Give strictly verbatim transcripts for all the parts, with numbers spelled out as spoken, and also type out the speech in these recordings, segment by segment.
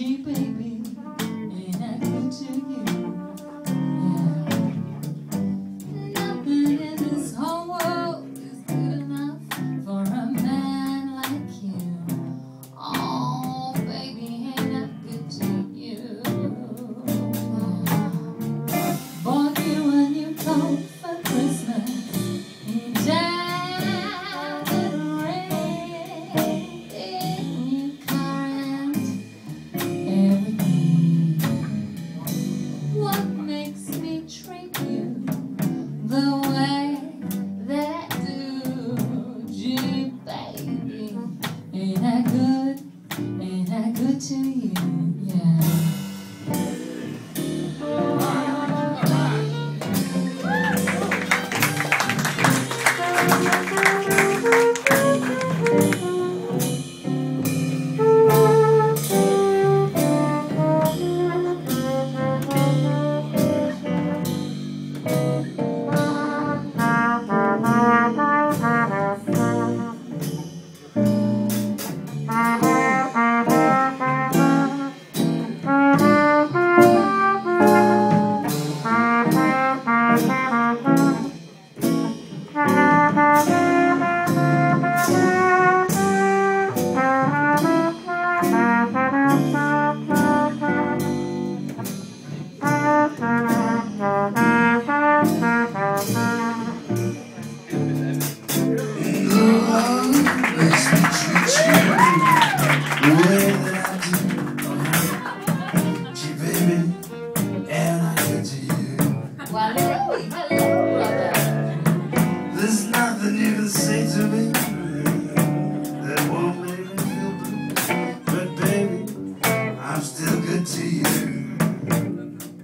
G, baby, and I come to you. Yeah. Nothing in this whole world is good enough for a man like you. Oh, baby, ain't that good to you? Yeah. Bought you a new coat for Christmas. To you, yeah. There's nothing you can say to me that won't make me feel blue. But baby, I'm still good to you.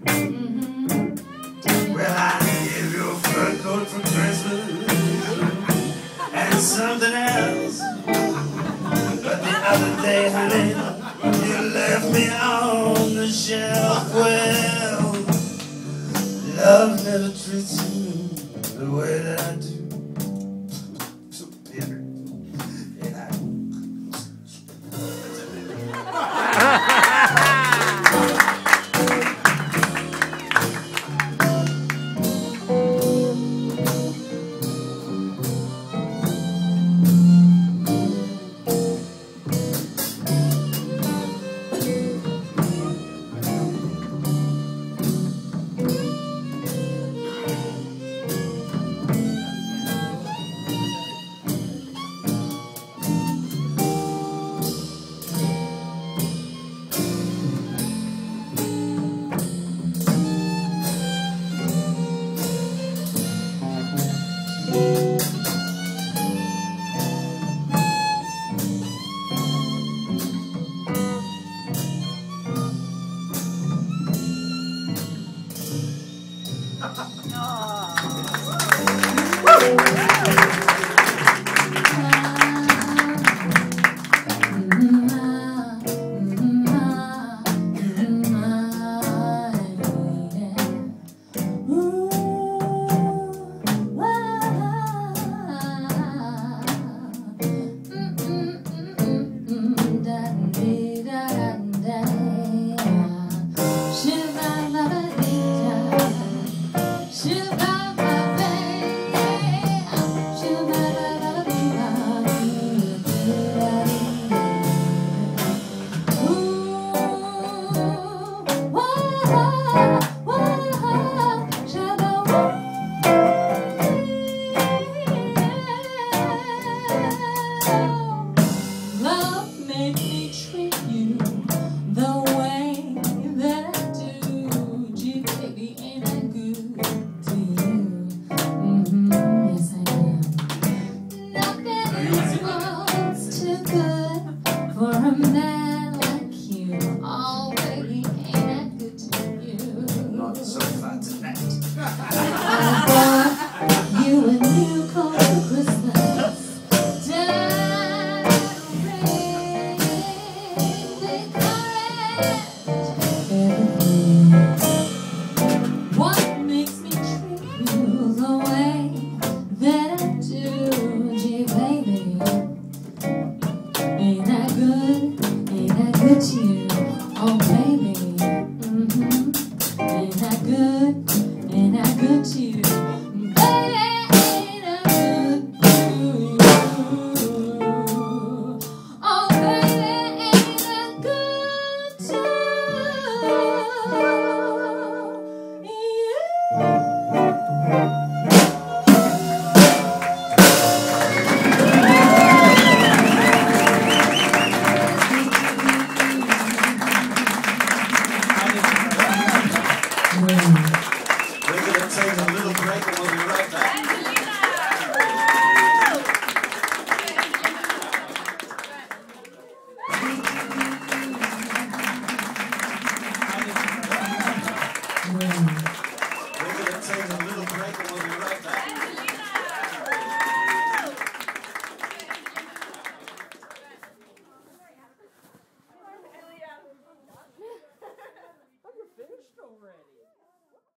Mm-hmm. Well, I gave you a fur coat for Christmas and something else. But the other day, honey, you left me on the shelf. Well, love never treats you the way that I do. Ain't that good? Ain't that good to you? Oh baby, mm-hmm. Ain't I good, ain't I good to you? Baby, ain't I good to you? Oh baby, ain't I good to you? Amen.